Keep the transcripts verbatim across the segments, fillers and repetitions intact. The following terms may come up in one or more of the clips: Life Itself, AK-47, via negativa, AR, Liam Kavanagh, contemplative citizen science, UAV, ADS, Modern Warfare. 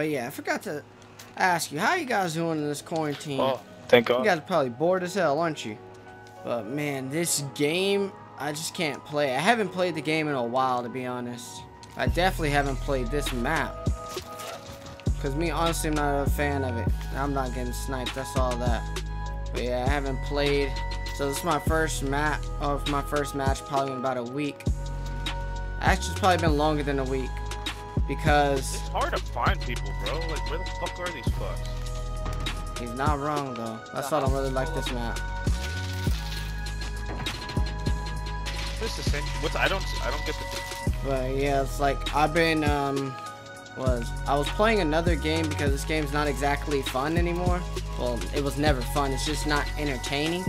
But yeah, I forgot to ask you, how you guys doing in this quarantine? Oh, thank God. You guys are probably bored as hell, aren't you? But man, this game, I just can't play. I haven't played the game in a while, to be honest. I definitely haven't played this map. Because me, honestly, I'm not a fan of it. I'm not getting sniped, that's all that. But yeah, I haven't played. So this is my first map of my first match, probably in about a week. Actually, it's probably been longer than a week. Because it's hard to find people, bro. Like, where the fuck are these fucks? He's not wrong, though. That's why I don't really like this map. This is what's I don't I don't get the. But yeah, it's like I've been um was I was playing another game because this game's not exactly fun anymore. Well, it was never fun. It's just not entertaining.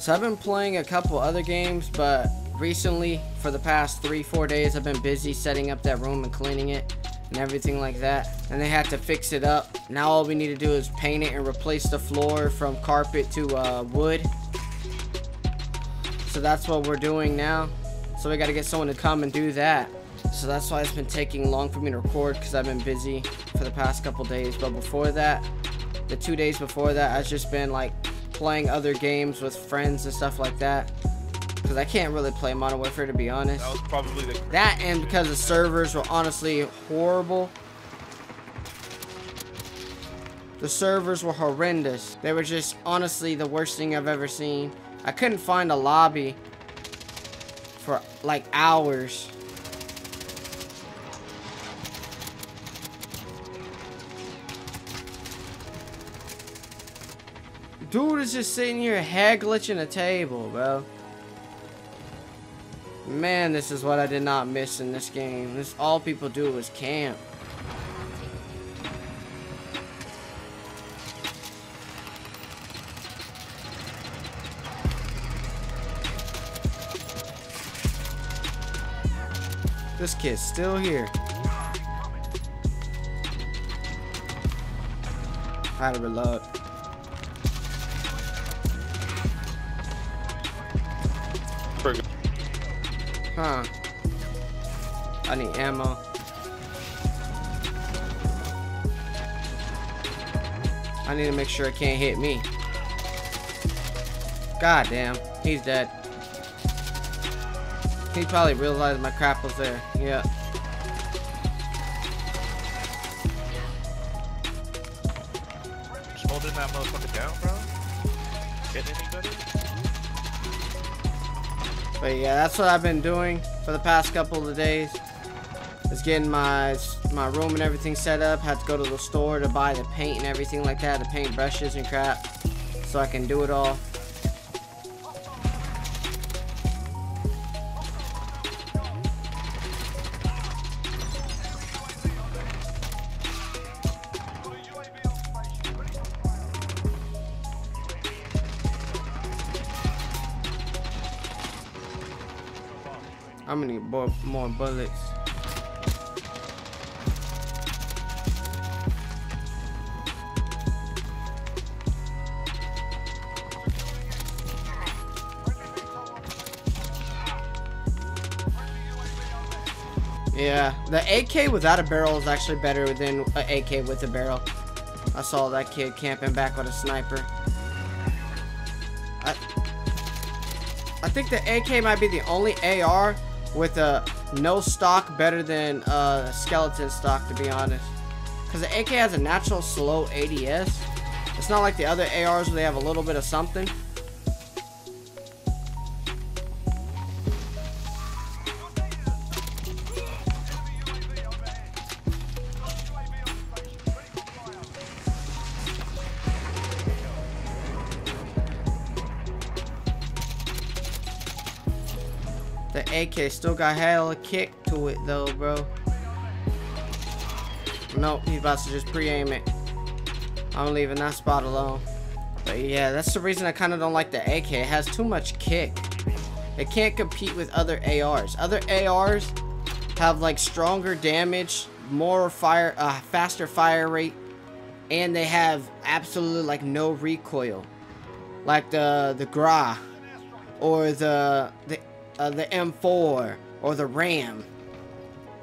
So I've been playing a couple other games, but recently, for the past three, four days, I've been busy setting up that room and cleaning it and everything like that. And they had to fix it up. Now all we need to do is paint it and replace the floor from carpet to uh, wood. So that's what we're doing now. So we got to get someone to come and do that. So that's why it's been taking long for me to record, because I've been busy for the past couple days. But before that, the two days before that, I've just been like playing other games with friends and stuff like that, because I can't really play Modern Warfare, to be honest. That was probably the that and because the servers were honestly horrible. The servers were horrendous. They were just honestly the worst thing I've ever seen. I couldn't find a lobby for like hours. Dude is just sitting here head glitching a table, bro. Man, this is what I did not miss in this game. This all people do is camp. This kid's still here. I had to reload. Huh. I need ammo. I need to make sure it can't hit me. God damn, he's dead. He probably realized my crap was there. Yeah. Just holding that motherfucker down, bro. Get anybody? But yeah, that's what I've been doing for the past couple of days. Is getting my my room and everything set up. Had to go to the store to buy the paint and everything like that, the paint brushes and crap, so I can do it all. I'm gonna need more bullets. Yeah, the A K without a barrel is actually better than an A K with a barrel. I saw that kid camping back with a sniper. I, I think the A K might be the only A R with a no stock better than uh, skeleton stock, to be honest, because the A K has a natural slow A D S. It's not like the other A Rs where they have a little bit of something. The A K still got hella kick to it though, bro. Nope, he's about to just pre-aim it. I'm leaving that spot alone. But yeah, that's the reason I kind of don't like the A K. It has too much kick. It can't compete with other A Rs. Other A Rs have like stronger damage, more fire, uh, faster fire rate, and they have absolutely like no recoil, like the the Gra or the the. Uh, the M four or the RAM.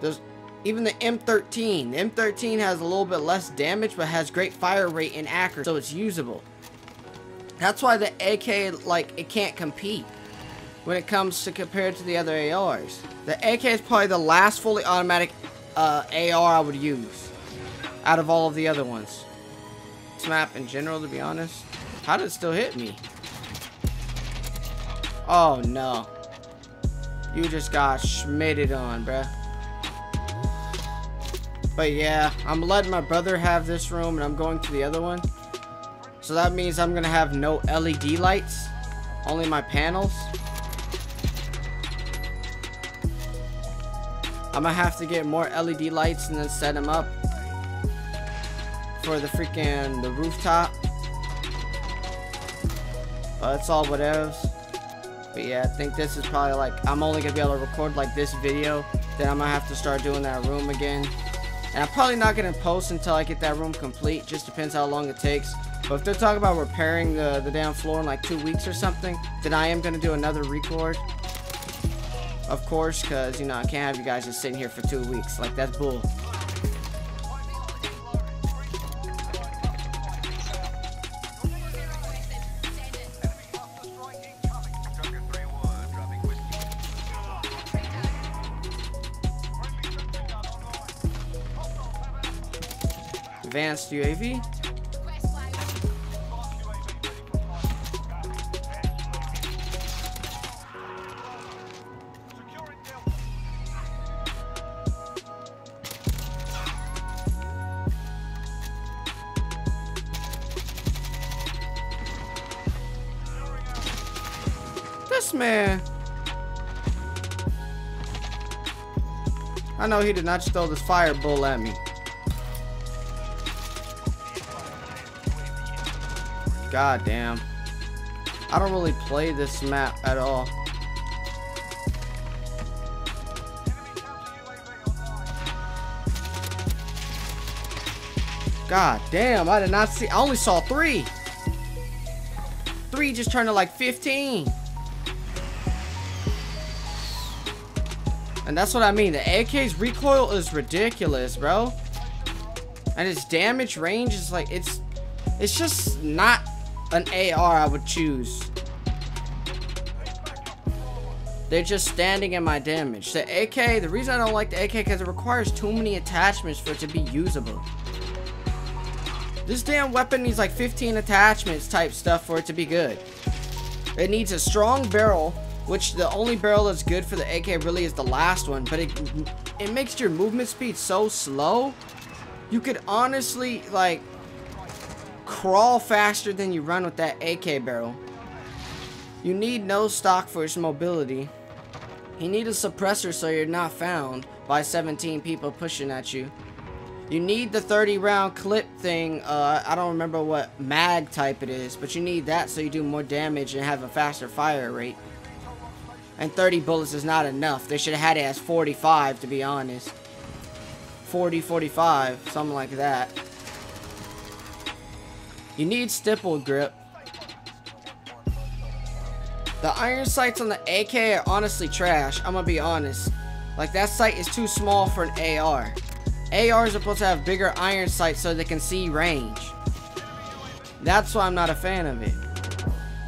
There's Even the M thirteen. The M thirteen has a little bit less damage, but has great fire rate and accuracy, so it's usable. That's why the A K, like, it can't compete when it comes to compared to the other A Rs. The A K is probably the last fully automatic uh, A R I would use out of all of the other ones. This map in general, to be honest. How did it still hit me? Oh, no. You just got schmitted on, bruh. But yeah, I'm letting my brother have this room and I'm going to the other one. So that means I'm gonna have no L E D lights, only my panels. I'm gonna have to get more L E D lights and then set them up for the freaking the rooftop. But it's all whatevs. But yeah, I think this is probably like, I'm only gonna be able to record like this video. Then I'm gonna have to start doing that room again. And I'm probably not going to post until I get that room complete. Just depends how long it takes. But if they're talking about repairing the, the damn floor in like two weeks or something, then I am going to do another record. Of course, because, you know, I can't have you guys just sitting here for two weeks. Like, that's bull. Advanced U A V. This man. I know he did not just throw this fireball at me. God damn. I don't really play this map at all. God damn, I did not see. I only saw three. Three just turned to like fifteen. And that's what I mean. The A K's recoil is ridiculous, bro. And its damage range is like, it's, it's just not an A R I would choose. They're just standing in my damage. The A K, the reason I don't like the A K because it requires too many attachments for it to be usable. This damn weapon needs like fifteen attachments type stuff for it to be good. It needs a strong barrel, which the only barrel that's good for the A K really is the last one, but it, it makes your movement speed so slow. You could honestly like crawl faster than you run with that A K barrel. You need no stock for its mobility. You need a suppressor so you're not found by seventeen people pushing at you. You need the thirty round clip thing. Uh, I don't remember what mag type it is, but you need that so you do more damage and have a faster fire rate. And thirty bullets is not enough. They should have had it as forty-five, to be honest. forty, forty-five, something like that. You need stipple grip. The iron sights on the A K are honestly trash. I'm gonna be honest. Like, that sight is too small for an A R. A Rs are supposed to have bigger iron sights so they can see range. That's why I'm not a fan of it.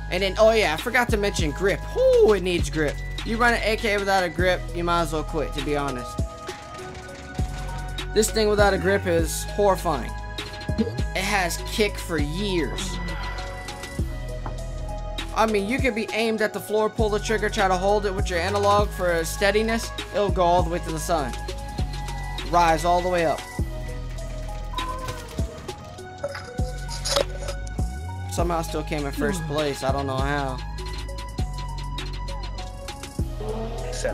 And then, oh yeah, I forgot to mention grip. Ooh, it needs grip. You run an A K without a grip, you might as well quit, to be honest. This thing without a grip is horrifying. It has kick for years. I mean, you could be aimed at the floor, pull the trigger, try to hold it with your analog for steadiness. It'll go all the way to the sun. Rise all the way up. Somehow I still came in first place. I don't know how.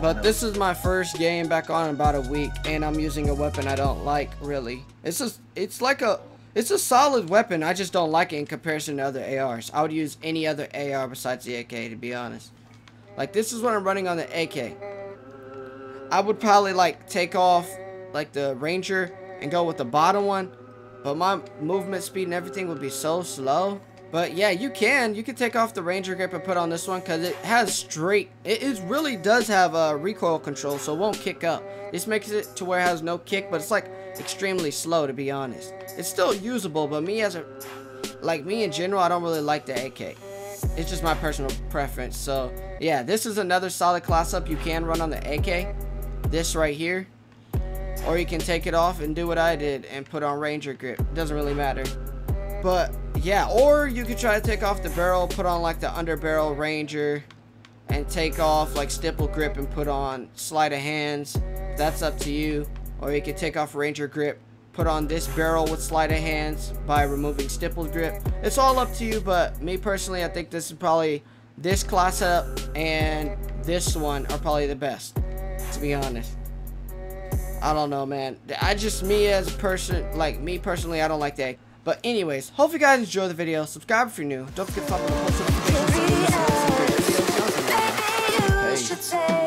But this is my first game back on in about a week, and I'm using a weapon I don't like, really. It's just, it's like a... It's a solid weapon, I just don't like it in comparison to other A Rs. I would use any other A R besides the A K, to be honest. Like, this is what I'm running on the A K. I would probably, like, take off, like, the Ranger and go with the bottom one. But my movement speed and everything would be so slow. But yeah, you can. You can take off the Ranger grip and put on this one because it has straight. It, it really does have a recoil control, so it won't kick up. This makes it to where it has no kick, but it's like extremely slow, to be honest. It's still usable, but me as a, like me in general, I don't really like the A K. It's just my personal preference. So yeah, this is another solid class up you can run on the A K. This right here. Or you can take it off and do what I did and put on Ranger grip. It doesn't really matter. But yeah, or you could try to take off the barrel, put on like the underbarrel Ranger, and take off like stipple grip and put on sleight of hands. That's up to you. Or you could take off Ranger grip, put on this barrel with sleight of hands by removing stipple grip. It's all up to you, but me personally, I think this is probably, this class up and this one are probably the best, to be honest. I don't know, man. I just, me as a person, like me personally, I don't like that. But anyways, hope you guys enjoyed the video. Subscribe if you're new. Don't forget to pop on the post notifications.